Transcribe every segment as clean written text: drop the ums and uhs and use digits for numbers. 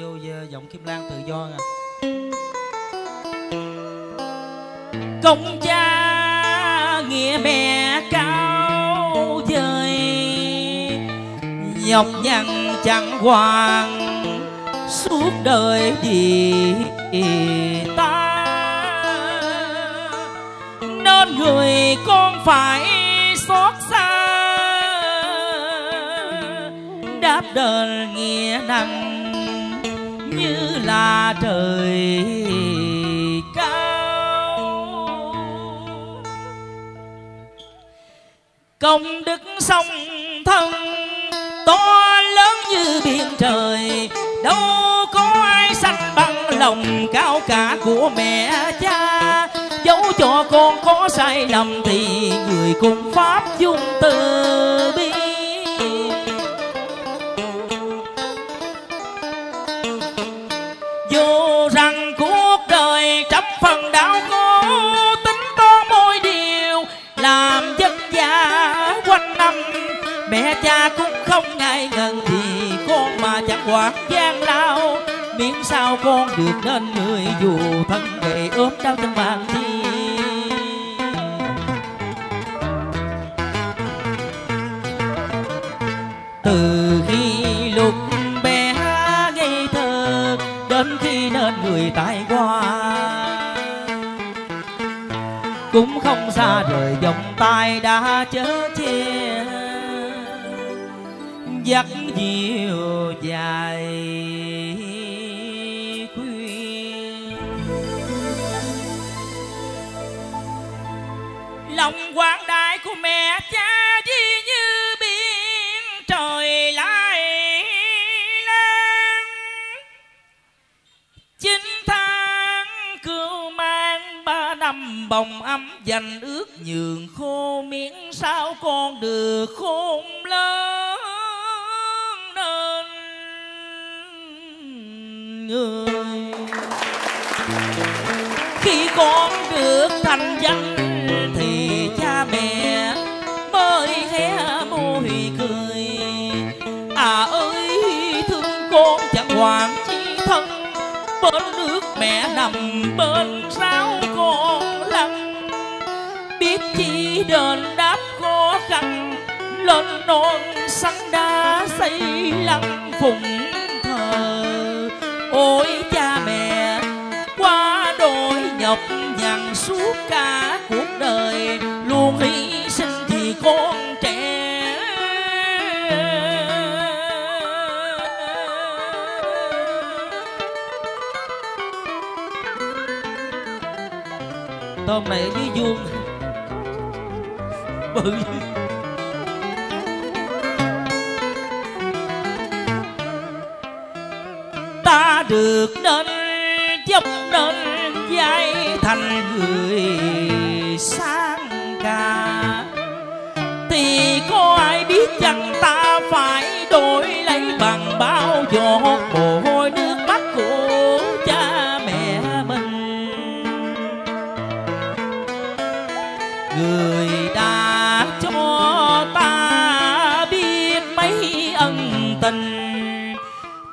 vô giọng Kim Lan tự do nè. Công cha nghĩa mẹ cao trời, nhọc nhằn chẳng hoàng suốt đời vì ta, nên người con phải xót xa đáp đền nghĩa nặng như là trời cao. Công đức song thân to lớn như biển trời, đâu có ai sánh bằng lòng cao cả của mẹ cha. Dẫu cho con có sai lầm thì người cùng pháp dung từ bi. Dù rằng cuộc đời trăm phần đau khổ, tính to mỗi điều làm dân gia quanh năm. Mẹ cha cũng không ngại ngần thì con mà chẳng quản gian lao, miễn sao con được nên người dù thân thể ốm đau chẳng bàn chi. Từ khi lúc bé ngây thơ đến khi nên người tài qua, cũng không xa rời vòng tay đã chớ che dắt dịu dài khuyên. Lòng quảng đại của mẹ cha đi như biển trời lại lan, 9 tháng cưu mang 3 năm bồng ấm dành ước nhường khô, miễn sao con được khôn lớn người. Khi con được thành danh thì cha mẹ mới hé môi cười, à ơi thương con chẳng hoàng chi thân, bên nước mẹ nằm bên sao con lăn. Biết chi đền đáp khó khăn, lên non sắn đá xây lăng phụng thờ. Ôi cha mẹ quá đôi nhọc nhằn suốt cả cuộc đời, luôn hy sinh vì con trẻ. Tôm này với vuông bự. Ta được nên dốc nên dạy thành người sáng ca, thì có ai biết rằng ta phải đổi lấy bằng bao giọt mồ hôi nước mắt của cha mẹ mình. Người đã cho ta biết mấy ân tình,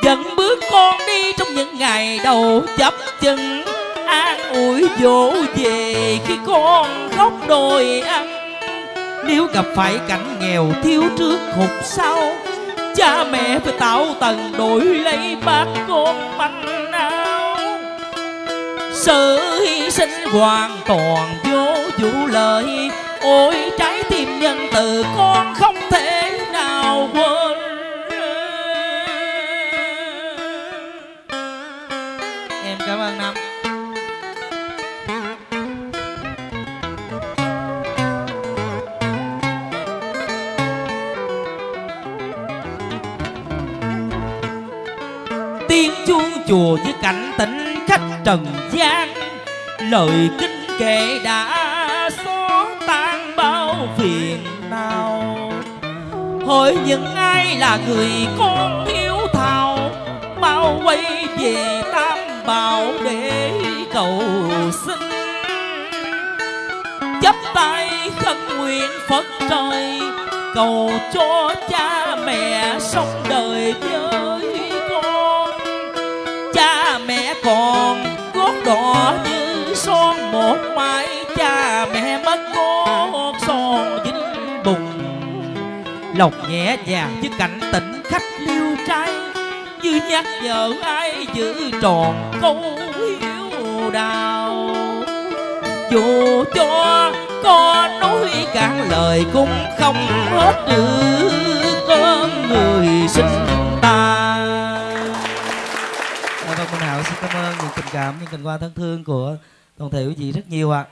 dẫn bước con đi trong những ngày đầu chập chững, an ủi vỗ về khi con khóc đòi ăn. Nếu gặp phải cảnh nghèo thiếu trước hụt sau, cha mẹ phải tạo tần đổi lấy bát con manh áo. Sự hy sinh hoàn toàn vô vụ lợi, ôi trái tim nhân từ con không thể nào quên. Cảm ơn Năm. Tiếng chuông chùa với cảnh tĩnh khách trần gian, lời kinh kệ đã xóa tan bao phiền não. Hỏi những ai là người con hiếu thảo, mau quay về Tam Bảo để cầu xin. Chắp tay khấn nguyện Phật trời, cầu cho cha mẹ sống đời với con. lòng nhẹ nhàng với cảnh tỉnh khách liêu trai, như nhắc nhở ai giữ tròn câu hiếu đạo. Dù cho có nói cạn lời cũng không hết được con người sinh ta. Vâng, Minh Hảo xin cảm ơn những tình cảm, những tình qua thân thương của toàn thể quý vị rất nhiều ạ.